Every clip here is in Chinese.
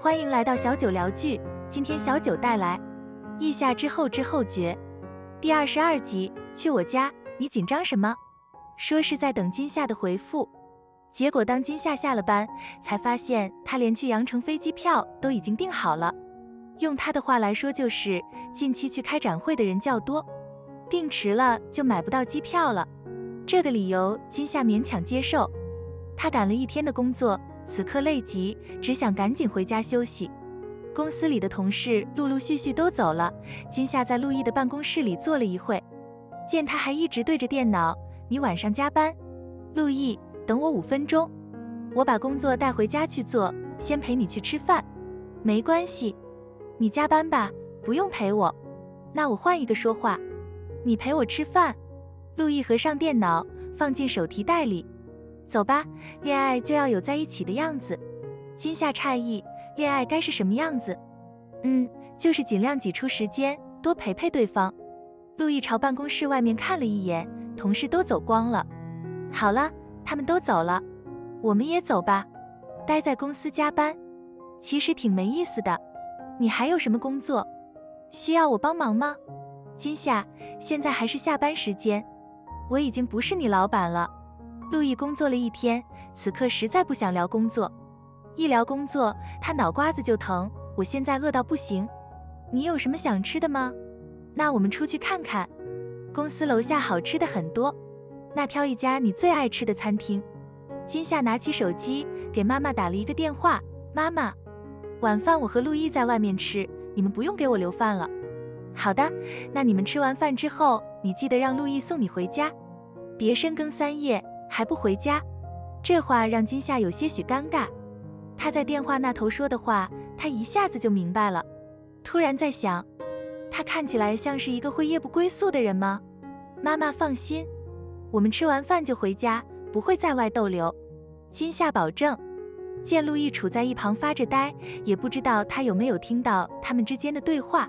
欢迎来到小九聊剧，今天小九带来《腋下之后知后觉》第22集。去我家，你紧张什么？说是在等金夏的回复，结果当金夏下了班，才发现他连去羊城飞机票都已经订好了。用他的话来说，就是近期去开展会的人较多，订迟了就买不到机票了。这个理由金夏勉强接受，他赶了一天的工作。 此刻累极，只想赶紧回家休息。公司里的同事陆陆续续都走了，金夏在陆毅的办公室里坐了一会，见他还一直对着电脑。你晚上加班？陆毅，等我5分钟，我把工作带回家去做，先陪你去吃饭。没关系，你加班吧，不用陪我。那我换一个说话，你陪我吃饭。陆毅合上电脑，放进手提袋里。 走吧，恋爱就要有在一起的样子。金夏诧异，恋爱该是什么样子？就是尽量挤出时间，多陪陪对方。陆毅朝办公室外面看了一眼，同事都走光了。好了，他们都走了，我们也走吧。待在公司加班，其实挺没意思的。你还有什么工作需要我帮忙吗？金夏，现在还是下班时间，我已经不是你老板了。 陆毅工作了一天，此刻实在不想聊工作，一聊工作，他脑瓜子就疼。我现在饿到不行，你有什么想吃的吗？那我们出去看看，公司楼下好吃的很多，那挑一家你最爱吃的餐厅。金夏拿起手机给妈妈打了一个电话，妈妈，晚饭我和陆毅在外面吃，你们不用给我留饭了。好的，那你们吃完饭之后，你记得让陆毅送你回家，别深更三夜。 还不回家，这话让金夏有些许尴尬。他在电话那头说的话，他一下子就明白了。突然在想，他看起来像是一个会夜不归宿的人吗？妈妈放心，我们吃完饭就回家，不会在外逗留。金夏保证。见陆毅处在一旁发着呆，也不知道他有没有听到他们之间的对话。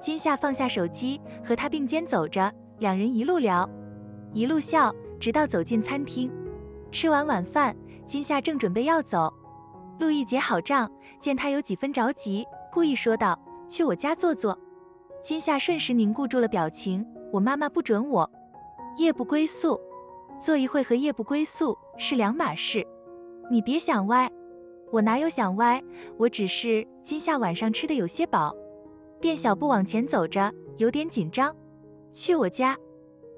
金夏放下手机，和他并肩走着，两人一路聊，一路笑。 直到走进餐厅，吃完晚饭，金夏正准备要走，陆毅结好账，见他有几分着急，故意说道：“去我家坐坐。”金夏瞬时凝固住了表情。我妈妈不准我。夜不归宿，做一会和夜不归宿是两码事。你别想歪，我哪有想歪？我只是金夏晚上吃的有些饱，便小步往前走着，有点紧张。去我家，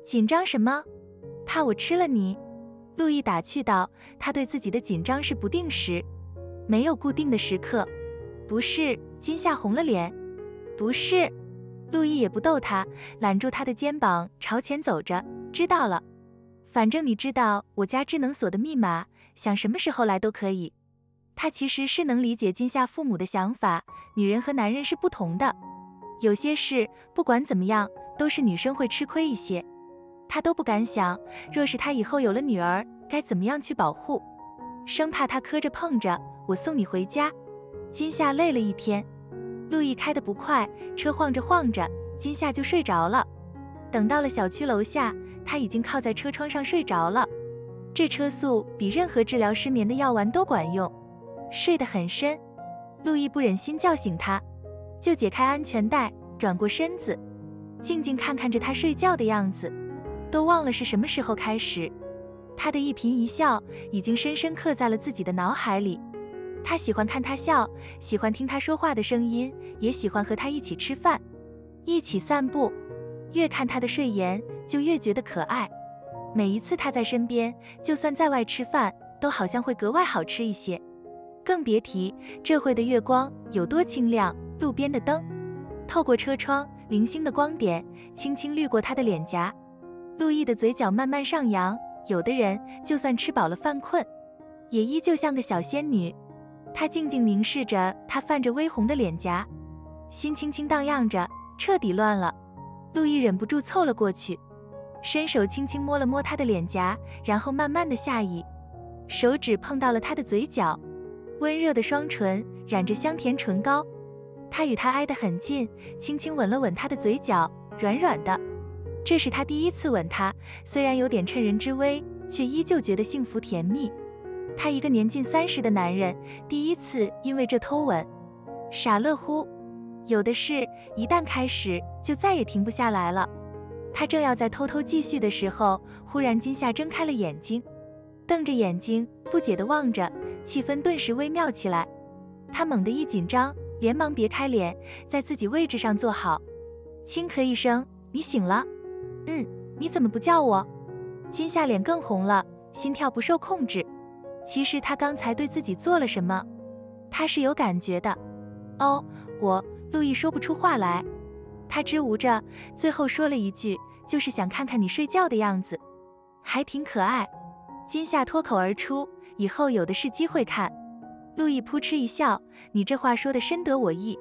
紧张什么？ 怕我吃了你，陆毅打趣道。他对自己的紧张是不定时，没有固定的时刻。不是，金夏红了脸。不是，陆毅也不逗他，揽住他的肩膀朝前走着。知道了，反正你知道我家智能锁的密码，想什么时候来都可以。他其实是能理解金夏父母的想法，女人和男人是不同的，有些事不管怎么样都是女生会吃亏一些。 他都不敢想，若是他以后有了女儿，该怎么样去保护，生怕他磕着碰着。我送你回家。金夏累了一天，陆毅开得不快，车晃着晃着，金夏就睡着了。等到了小区楼下，他已经靠在车窗上睡着了。这车速比任何治疗失眠的药丸都管用，睡得很深。陆毅不忍心叫醒他，就解开安全带，转过身子，静静看看着他睡觉的样子。 都忘了是什么时候开始，他的一颦一笑已经深深刻在了自己的脑海里。他喜欢看他笑，喜欢听他说话的声音，也喜欢和他一起吃饭，一起散步。越看他的睡颜，就越觉得可爱。每一次他在身边，就算在外吃饭，都好像会格外好吃一些。更别提这会的月光有多清亮，路边的灯透过车窗，零星的光点轻轻滤过他的脸颊。 陆毅的嘴角慢慢上扬，有的人就算吃饱了犯困，也依旧像个小仙女。他静静凝视着她泛着微红的脸颊，心轻轻荡漾着，彻底乱了。陆毅忍不住凑了过去，伸手轻轻摸了摸她的脸颊，然后慢慢的下移，手指碰到了她的嘴角，温热的双唇染着香甜唇膏。他与她挨得很近，轻轻吻了吻她的嘴角，软软的。 这是他第一次吻她，虽然有点趁人之危，却依旧觉得幸福甜蜜。他一个年近30的男人，第一次因为这偷吻，傻乐乎。有的是，一旦开始就再也停不下来了。他正要再偷偷继续的时候，忽然惊吓睁开了眼睛，瞪着眼睛不解地望着，气氛顿时微妙起来。他猛地一紧张，连忙别开脸，在自己位置上坐好。轻咳一声，你醒了？你怎么不叫我？金夏脸更红了，心跳不受控制。其实他刚才对自己做了什么，他是有感觉的。陆毅说不出话来，他支吾着，最后说了一句，就是想看看你睡觉的样子，还挺可爱。金夏脱口而出，以后有的是机会看。陆毅扑哧一笑，你这话说的深得我意。